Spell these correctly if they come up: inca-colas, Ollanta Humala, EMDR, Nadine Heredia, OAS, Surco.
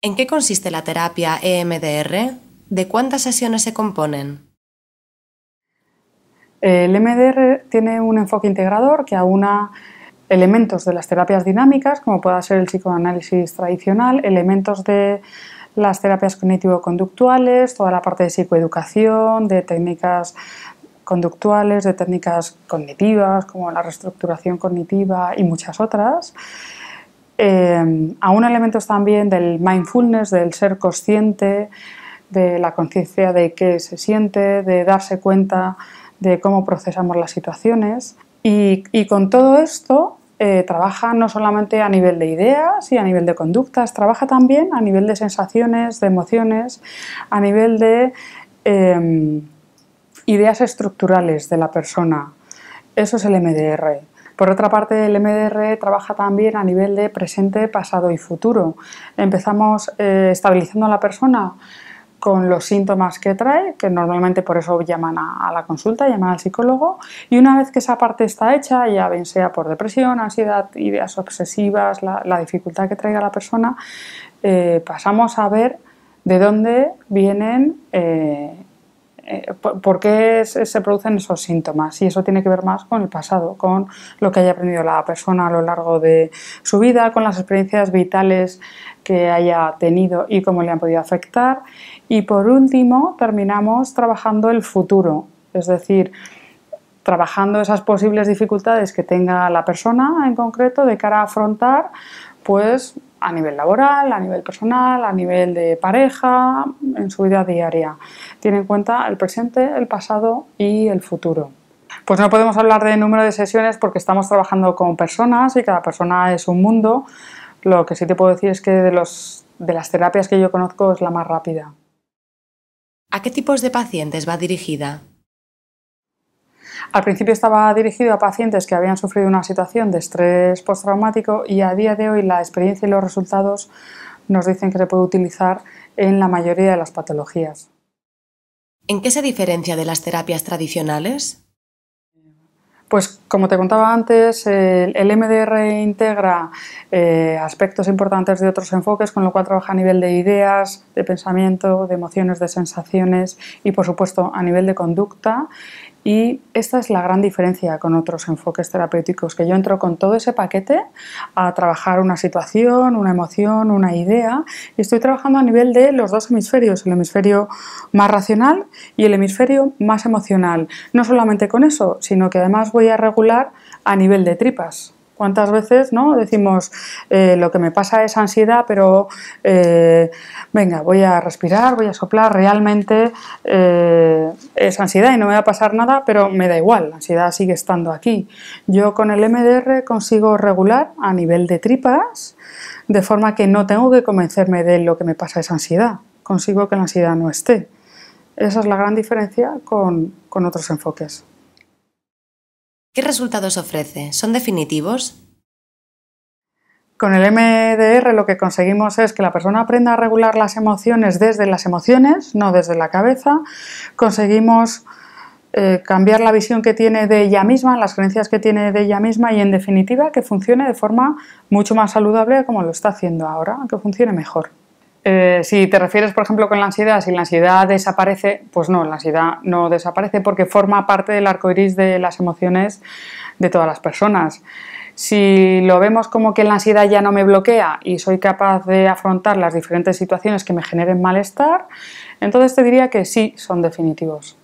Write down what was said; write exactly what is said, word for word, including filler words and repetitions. ¿En qué consiste la terapia E M D R? ¿De cuántas sesiones se componen? El E M D R tiene un enfoque integrador que aúna elementos de las terapias dinámicas, como pueda ser el psicoanálisis tradicional, elementos de las terapias cognitivo-conductuales, toda la parte de psicoeducación, de técnicas conductuales, de técnicas cognitivas, como la reestructuración cognitiva y muchas otras. Eh, aún elementos también del mindfulness, del ser consciente, de la conciencia de qué se siente, de darse cuenta de cómo procesamos las situaciones. Y, y con todo esto eh, trabaja no solamente a nivel de ideas y a nivel de conductas, trabaja también a nivel de sensaciones, de emociones, a nivel de eh, ideas estructurales de la persona. Eso es el E M D R. Por otra parte, el E M D R trabaja también a nivel de presente, pasado y futuro. Empezamos eh, estabilizando a la persona con los síntomas que trae, que normalmente por eso llaman a, a la consulta, llaman al psicólogo, y una vez que esa parte está hecha, ya bien sea por depresión, ansiedad, ideas obsesivas, la, la dificultad que traiga la persona, eh, pasamos a ver de dónde vienen eh, ¿por qué se producen esos síntomas? Y eso tiene que ver más con el pasado, con lo que haya aprendido la persona a lo largo de su vida, con las experiencias vitales que haya tenido y cómo le han podido afectar. Y por último, terminamos trabajando el futuro, es decir, trabajando esas posibles dificultades que tenga la persona en concreto de cara a afrontar, pues, a nivel laboral, a nivel personal, a nivel de pareja, en su vida diaria. Tiene en cuenta el presente, el pasado y el futuro. Pues no podemos hablar de número de sesiones porque estamos trabajando con personas y cada persona es un mundo. Lo que sí te puedo decir es que de, los, de las terapias que yo conozco es la más rápida. ¿A qué tipos de pacientes va dirigida? Al principio estaba dirigido a pacientes que habían sufrido una situación de estrés postraumático y a día de hoy la experiencia y los resultados nos dicen que se puede utilizar en la mayoría de las patologías. ¿En qué se diferencia de las terapias tradicionales? Pues como te contaba antes, el E M D R integra aspectos importantes de otros enfoques, con lo cual trabaja a nivel de ideas, de pensamiento, de emociones, de sensaciones y por supuesto a nivel de conducta. Y esta es la gran diferencia con otros enfoques terapéuticos, que yo entro con todo ese paquete a trabajar una situación, una emoción, una idea, y estoy trabajando a nivel de los dos hemisferios, el hemisferio más racional y el hemisferio más emocional. No solamente con eso, sino que además voy a regular a nivel de tripas. ¿Cuántas veces, no? Decimos, eh, lo que me pasa es ansiedad, pero eh, venga, voy a respirar, voy a soplar, realmente eh, es ansiedad y no me va a pasar nada, pero me da igual, la ansiedad sigue estando aquí. Yo con el E M D R consigo regular a nivel de tripas, de forma que no tengo que convencerme de lo que me pasa es ansiedad, consigo que la ansiedad no esté. Esa es la gran diferencia con, con otros enfoques. ¿Qué resultados ofrece? ¿Son definitivos? Con el E M D R lo que conseguimos es que la persona aprenda a regular las emociones desde las emociones, no desde la cabeza. Conseguimos eh, cambiar la visión que tiene de ella misma, las creencias que tiene de ella misma y en definitiva que funcione de forma mucho más saludable como lo está haciendo ahora, que funcione mejor. Eh, si te refieres, por ejemplo, con la ansiedad, si la ansiedad desaparece, pues no, la ansiedad no desaparece porque forma parte del arco iris de las emociones de todas las personas. Si lo vemos como que la ansiedad ya no me bloquea y soy capaz de afrontar las diferentes situaciones que me generen malestar, entonces te diría que sí son definitivos.